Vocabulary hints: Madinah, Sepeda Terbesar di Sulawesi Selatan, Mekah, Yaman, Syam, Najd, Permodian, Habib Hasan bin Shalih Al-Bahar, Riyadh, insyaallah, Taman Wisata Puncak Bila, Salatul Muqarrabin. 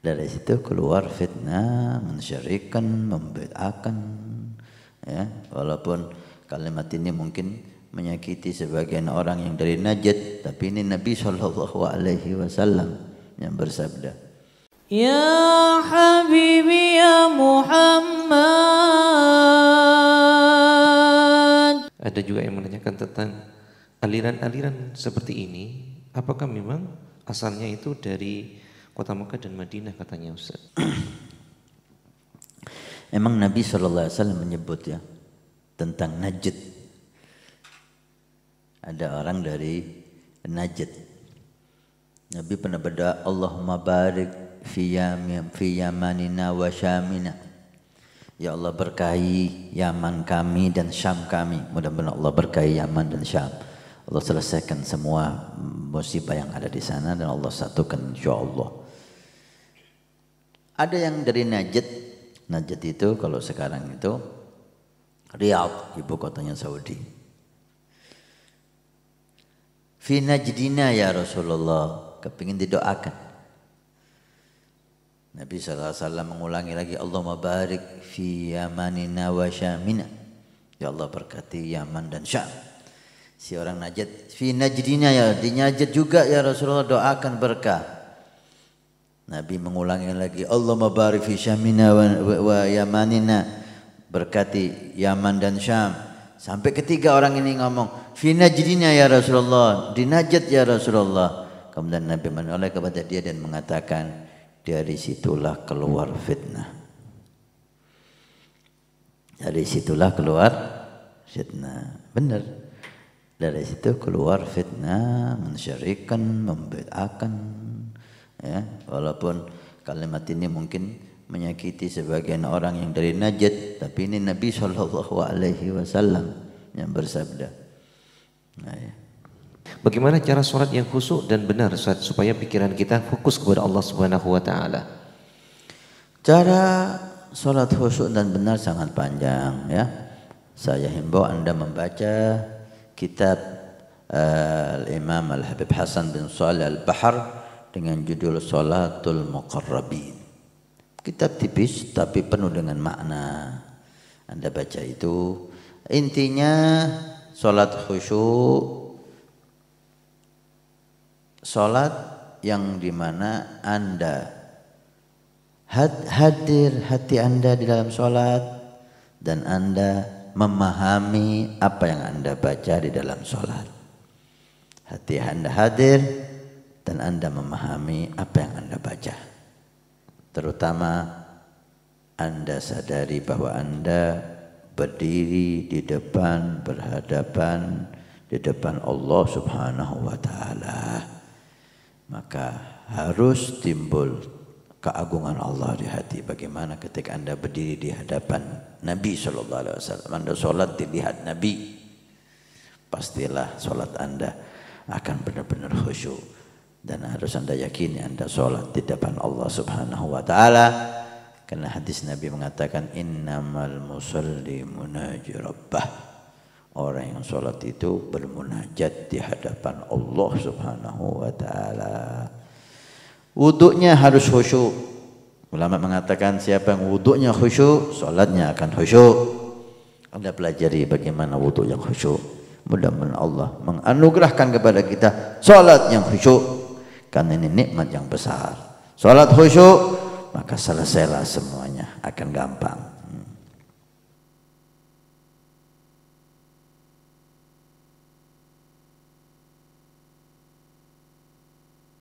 Dari situ keluar fitnah, mensyirikkan, membid'ahkan. Ya, walaupun kalimat ini mungkin menyakiti sebagian orang yang dari Najd, tapi ini Nabi SAW yang bersabda, "Ya Habibi ya Muhammad." Ada juga yang menanyakan tentang aliran-aliran seperti ini, apakah memang asalnya itu dari kota Mekah dan Madinah, katanya Ustaz. Emang Nabi SAW menyebut ya tentang Najd. Ada orang dari Najd. Nabi pernah berdoa, "Allahumma barik fi Yamanina wa Syamina." Ya Allah berkahi Yaman kami dan Syam kami. Mudah-mudahan Allah berkahi Yaman dan Syam. Allah selesaikan semua musibah yang ada di sana dan Allah satukan insyaallah. Ada yang dari Najd. Najd itu kalau sekarang itu Riyadh, ibu kotanya Saudi. Fi najdina ya Rasulullah, kepingin didoakan. Nabi SAW mengulangi lagi, "Allahumma barik fi Yamanina wa Syamina." Ya Allah berkati Yaman dan Syam. Si orang Najd, fi najdina ya, di Najd juga ya Rasulullah doakan berkah. Nabi mengulangi lagi, "Allahumma barik fi Syamina wa Yamanina." Berkati Yaman dan Syam. Sampai ketiga orang ini ngomong, "Fi najdina ya Rasulullah." Di Najd ya Rasulullah. Kemudian Nabi menoleh kepada dia dan mengatakan, "Dari situlah keluar fitnah." Dari situlah keluar fitnah. Benar. Dari situ keluar fitnah, mensyirikkan, membid'ahkan. Ya, walaupun kalimat ini mungkin menyakiti sebagian orang yang dari Najd, tapi ini Nabi SAW yang bersabda. Nah, ya. Bagaimana cara sholat yang khusyuk dan benar supaya pikiran kita fokus kepada Allah Subhanahu Wa Taala? Cara sholat khusyuk dan benar sangat panjang. Ya, saya himbau anda membaca kitab Imam Al-Habib Hasan bin Shalih Al-Bahar dengan judul Salatul Muqarrabin. Kitab tipis tapi penuh dengan makna. Anda baca itu. Intinya salat khusyuk, salat yang dimana anda hadir hati anda di dalam salat dan anda memahami apa yang anda baca di dalam sholat. Hati anda hadir dan anda memahami apa yang anda baca. Terutama anda sadari bahwa anda berdiri di depan, berhadapan di depan Allah Subhanahu wa ta'ala. Maka harus timbul keagungan Allah di hati. Bagaimana ketika anda berdiri di hadapan Nabi SAW, anda sholat dilihat Nabi, pastilah sholat anda akan benar-benar khusyuk. Dan harus anda yakini anda sholat di depan Allah Subhanahu wa ta'ala. Karena hadis Nabi mengatakan, "Innamal musalli munaji rabbah." Orang yang sholat itu bermunajat di hadapan Allah Subhanahu wa ta'ala. Wuduknya harus khusyuk. Ulama mengatakan siapa yang wuduknya khusyuk, solatnya akan khusyuk. Anda pelajari bagaimana wuduk yang khusyuk. Mudah-mudahan Allah menganugerahkan kepada kita solat yang khusyuk. Karena ini nikmat yang besar. Solat khusyuk, maka selesailah semuanya. Akan gampang.